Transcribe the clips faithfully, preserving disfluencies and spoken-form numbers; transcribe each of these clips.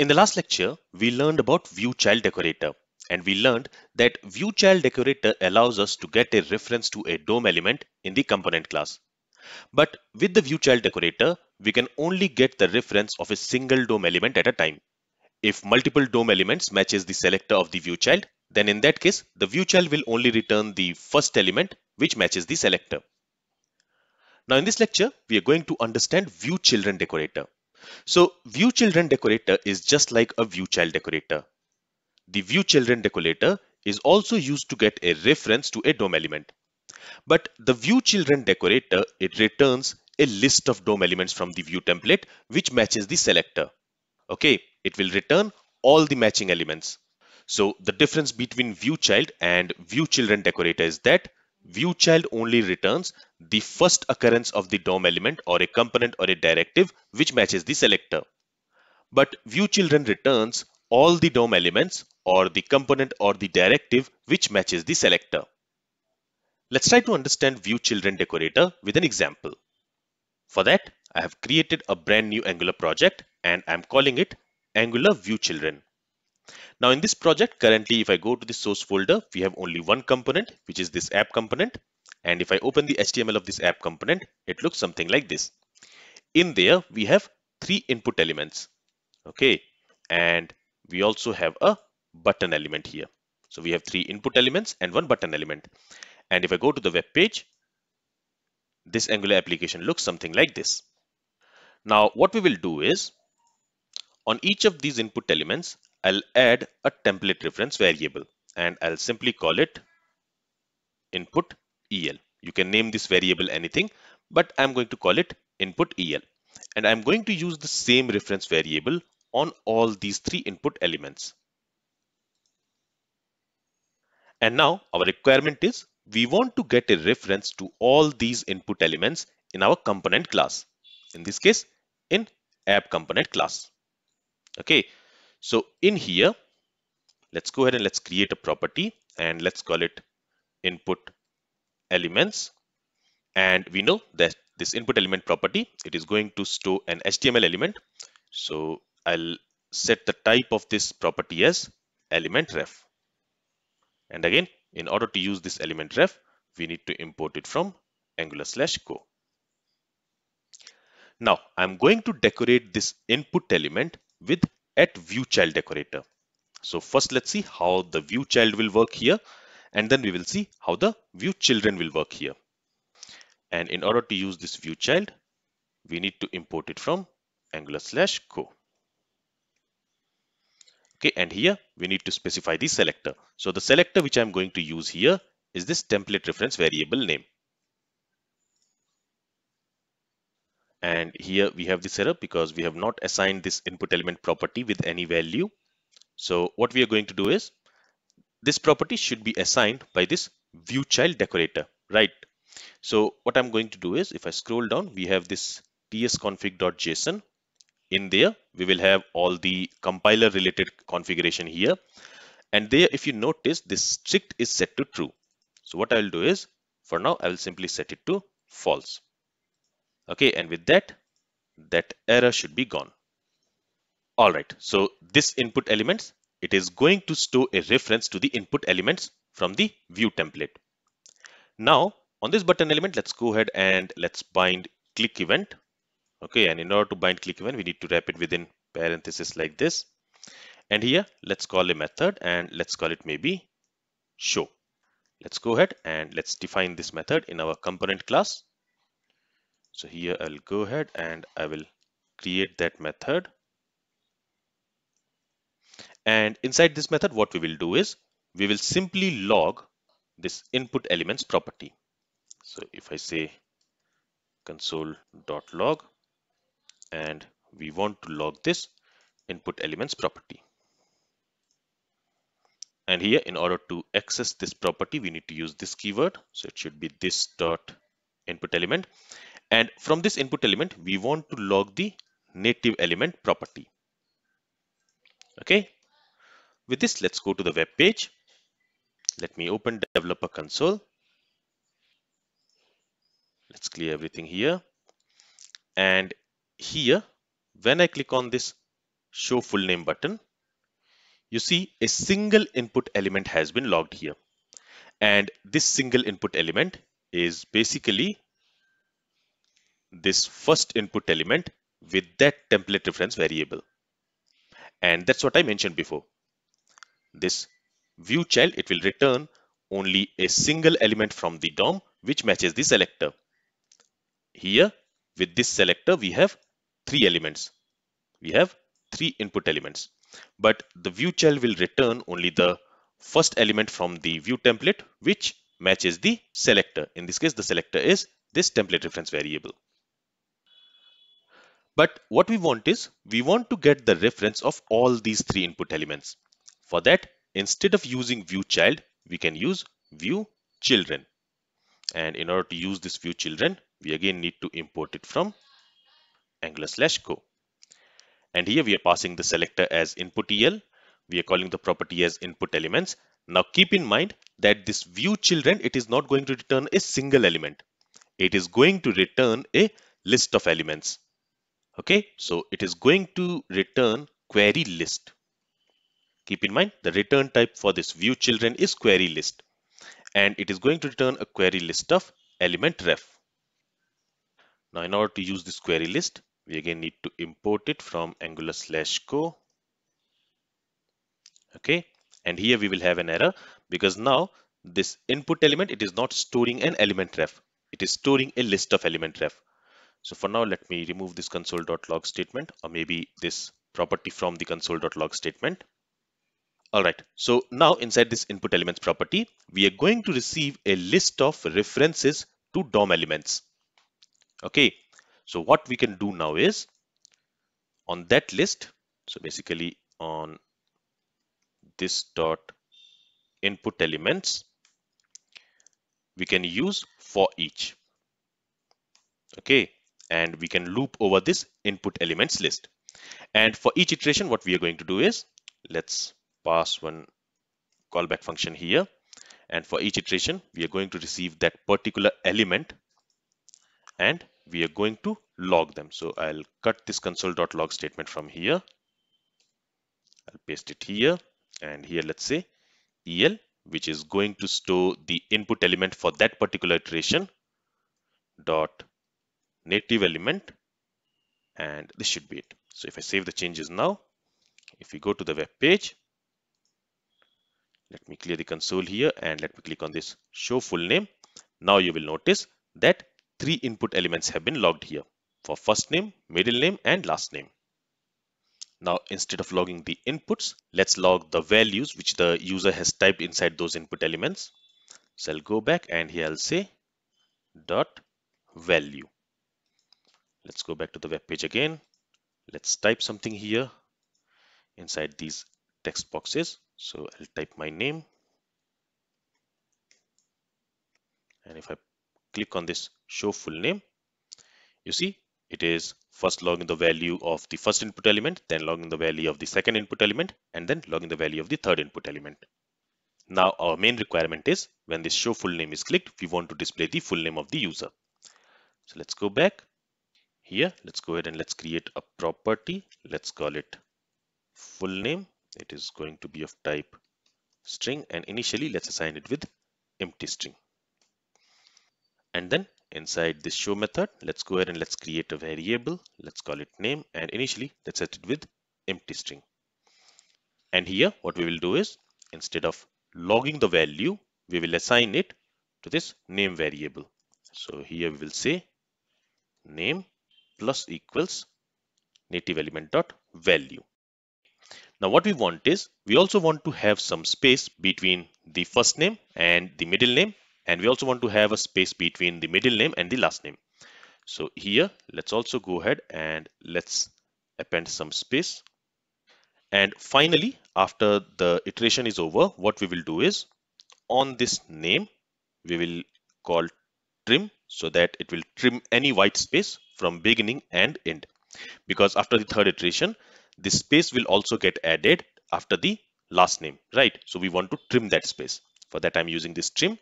In the last lecture, we learned about ViewChild decorator, and we learned that ViewChild decorator allows us to get a reference to a D O M element in the component class. But with the ViewChild decorator, we can only get the reference of a single D O M element at a time. If multiple D O M elements matches the selector of the ViewChild, then in that case, the ViewChild will only return the first element which matches the selector. Now in this lecture, we are going to understand ViewChildren decorator. So ViewChildren decorator is just like a ViewChild decorator. The ViewChildren decorator is also used to get a reference to a D O M element. But the ViewChildren decorator, it returns a list of D O M elements from the view template which matches the selector. Okay, it will return all the matching elements. So the difference between ViewChild and ViewChildren decorator is that ViewChild only returns the first occurrence of the D O M element or a component or a directive which matches the selector. But ViewChildren returns all the D O M elements or the component or the directive which matches the selector. Let's try to understand ViewChildren decorator with an example. For that, I have created a brand new Angular project and I'm calling it Angular ViewChildren. Now in this project, currently if I go to the source folder, we have only one component, which is this app component. And if I open the H T M L of this app component, it looks something like this. In there, we have three input elements. Okay. And we also have a button element here. So we have three input elements and one button element. And if I go to the web page, this Angular application looks something like this. Now what we will do is, on each of these input elements, I'll add a template reference variable and I'll simply call it input E L. You can name this variable anything, but I'm going to call it input E L. And I'm going to use the same reference variable on all these three input elements. And now our requirement is we want to get a reference to all these input elements in our component class. In this case, in app component class. Okay. So in here, let's go ahead and let's create a property and let's call it input elements. And we know that this input element property, it is going to store an H T M L element. So I'll set the type of this property as ElementRef. And again, in order to use this ElementRef, we need to import it from Angular/core. Now I'm going to decorate this input element with at ViewChild decorator. So first let's see how the ViewChild will work here, and then we will see how the ViewChildren will work here. And in order to use this ViewChild, we need to import it from Angular/core. Okay, and here we need to specify the selector. So the selector which I'm going to use here is this template reference variable name. And here we have this error because we have not assigned this input element property with any value. So what we are going to do is, this property should be assigned by this ViewChild decorator, right? So what I'm going to do is, if I scroll down, we have this tsconfig.json. In there, we will have all the compiler related configuration here. And there, if you notice, this strict is set to true. So what I'll do is, for now, I will simply set it to false. Okay, and with that, that error should be gone. All right, so this input elements, it is going to store a reference to the input elements from the view template. Now, on this button element, let's go ahead and let's bind click event. Okay, and in order to bind click event, we need to wrap it within parentheses like this. And here, let's call a method and let's call it maybe show. Let's go ahead and let's define this method in our component class. So here I'll go ahead and I will create that method. And inside this method, what we will do is we will simply log this input elements property. So if I say console.log and we want to log this input elements property. And here in order to access this property, we need to use this keyword. So it should be this dot input element. And from this input element, we want to log the native element property. Okay. With this, let's go to the web page. Let me open developer console. Let's clear everything here. And here, when I click on this show full name button, you see a single input element has been logged here. And this single input element is basically this first input element with that template reference variable. And that's what I mentioned before. This view child, it will return only a single element from the D O M which matches the selector. Here with this selector, we have three elements. We have three input elements, but the view child will return only the first element from the view template which matches the selector. In this case, the selector is this template reference variable. But what we want is, we want to get the reference of all these three input elements. For that, instead of using view child, we can use view children. And in order to use this view children, we again need to import it from angular slash core. And here we are passing the selector as input E L. We are calling the property as input elements. Now keep in mind that this view children, it is not going to return a single element. It is going to return a list of elements. Okay, so it is going to return query list. Keep in mind the return type for this view children is query list, and it is going to return a query list of element ref. Now in order to use this query list, we again need to import it from angular slash core. Okay, and here we will have an error because now this input element, it is not storing an element ref, it is storing a list of element ref. So for now, let me remove this console dot log statement, or maybe this property from the console dot log statement. All right, so now inside this input elements property, we are going to receive a list of references to D O M elements. Okay, so what we can do now is on that list, so basically on this dot input elements, we can use for each. Okay, and we can loop over this input elements list. And for each iteration, what we are going to do is, let's pass one callback function here. And for each iteration, we are going to receive that particular element and we are going to log them. So I'll cut this console dot log statement from here. I'll paste it here. And here, let's say E L, which is going to store the input element for that particular iteration dot native element, and this should be it. So if I save the changes now, if we go to the web page, let me clear the console here and let me click on this show full name. Now you will notice that three input elements have been logged here for first name, middle name, and last name. Now instead of logging the inputs, let's log the values which the user has typed inside those input elements. So I'll go back and here I'll say dot value. Let's go back to the web page again. Let's type something here inside these text boxes. So I'll type my name. And if I click on this show full name, you see it is first logging the value of the first input element, then logging the value of the second input element, and then logging the value of the third input element. Now our main requirement is when this show full name is clicked, we want to display the full name of the user. So let's go back. Here, let's go ahead and let's create a property. Let's call it full name. It is going to be of type string, and initially let's assign it with empty string. And then inside this show method, let's go ahead and let's create a variable. Let's call it name, and initially let's set it with empty string. And here what we will do is, instead of logging the value, we will assign it to this name variable. So here we will say name plus equals native element dot value. Now what we want is, we also want to have some space between the first name and the middle name, and we also want to have a space between the middle name and the last name. So here let's also go ahead and let's append some space. And finally, after the iteration is over, what we will do is on this name we will call trim, so that it will trim any white space from beginning and end, because after the third iteration this space will also get added after the last name, right? So we want to trim that space. For that, I'm using this trim,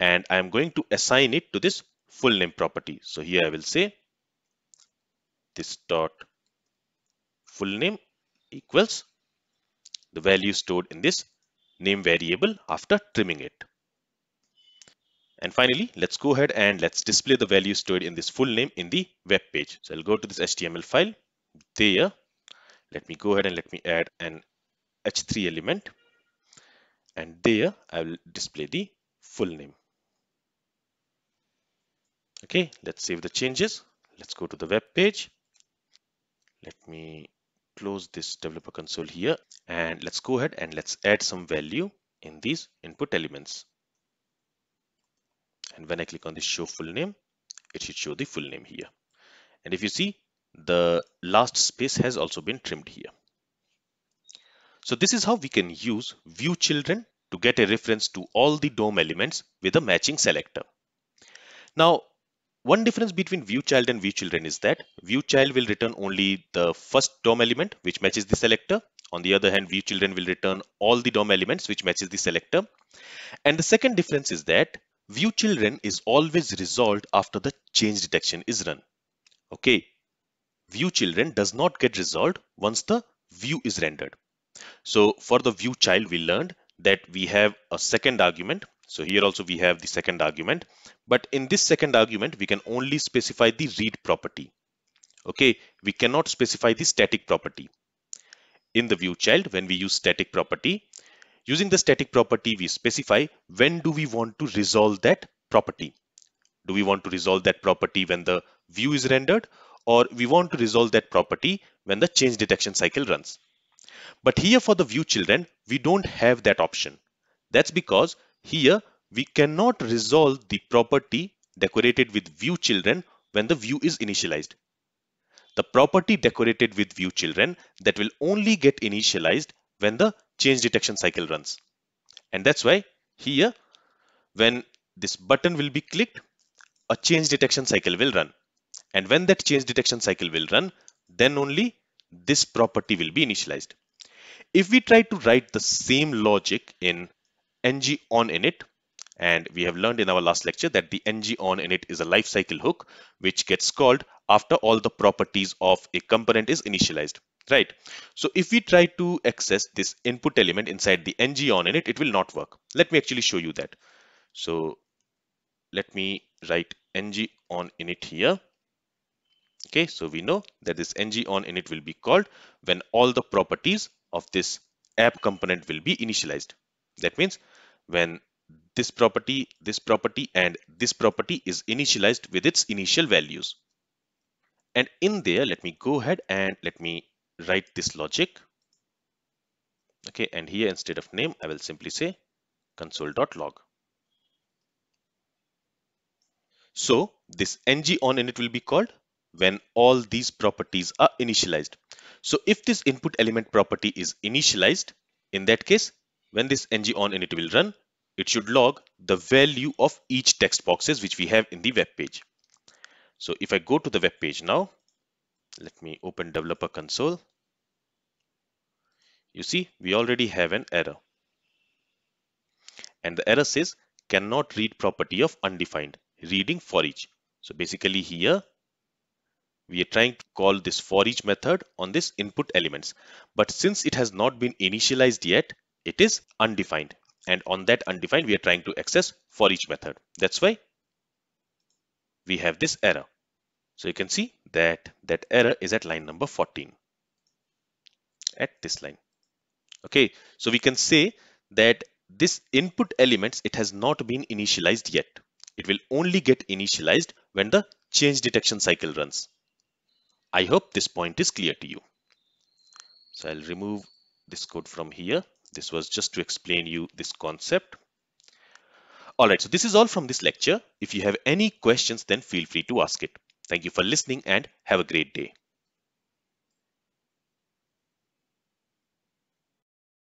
and I'm going to assign it to this full name property. So here I will say this dot full name, equals the value stored in this name variable after trimming it. And finally, let's go ahead and let's display the value stored in this full name in the web page. So I'll go to this H T M L file there. Let me go ahead and let me add an H three element. And there I will display the full name. Okay, let's save the changes. Let's go to the web page. Let me close this developer console here. And let's go ahead and let's add some value in these input elements. And when I click on this show full name, it should show the full name here. And if you see, the last space has also been trimmed here. So this is how we can use ViewChildren to get a reference to all the D O M elements with a matching selector. Now, one difference between ViewChild and ViewChildren is that ViewChild will return only the first D O M element which matches the selector. On the other hand, ViewChildren will return all the D O M elements which matches the selector. And the second difference is that ViewChildren is always resolved after the change detection is run. Okay, ViewChildren does not get resolved once the view is rendered. So for the ViewChild, we learned that we have a second argument. So here also we have the second argument, but in this second argument, we can only specify the read property. Okay, we cannot specify the static property. In the ViewChild, when we use static property, using the static property, we specify when do we want to resolve that property. Do we want to resolve that property when the view is rendered, or we want to resolve that property when the change detection cycle runs? But here for the ViewChildren, we don't have that option. That's because here we cannot resolve the property decorated with ViewChildren when the view is initialized. The property decorated with ViewChildren that will only get initialized when the change detection cycle runs. And that's why here, when this button will be clicked, a change detection cycle will run. And when that change detection cycle will run, then only this property will be initialized. If we try to write the same logic in ngOnInit, and we have learned in our last lecture that the ngOnInit is a lifecycle hook which gets called after all the properties of a component is initialized. Right, so if we try to access this input element inside the ngOnInit, it will not work. Let me actually show you that. So let me write ngOnInit here. Okay, so we know that this ngOnInit will be called when all the properties of this app component will be initialized. That means when this property, this property, and this property is initialized with its initial values. And in there, let me go ahead and let me write this logic. Okay, and here instead of name, I will simply say console dot log. So this ngOnInit will be called when all these properties are initialized. So if this input element property is initialized, in that case, when this ngOnInit will run, it should log the value of each text boxes which we have in the web page. So if I go to the web page now, let me open developer console. You see, we already have an error. And the error says cannot read property of undefined, reading for each. So basically here, we are trying to call this for each method on this input elements. But since it has not been initialized yet, it is undefined, and on that undefined we are trying to access for each method. That's why we have this error. So you can see that that error is at line number fourteen, at this line. Okay, so we can say that this input elements, it has not been initialized yet. It will only get initialized when the change detection cycle runs. I hope this point is clear to you. So I'll remove this code from here. This was just to explain you this concept. All right, so this is all from this lecture. If you have any questions, then feel free to ask it. Thank you for listening and have a great day.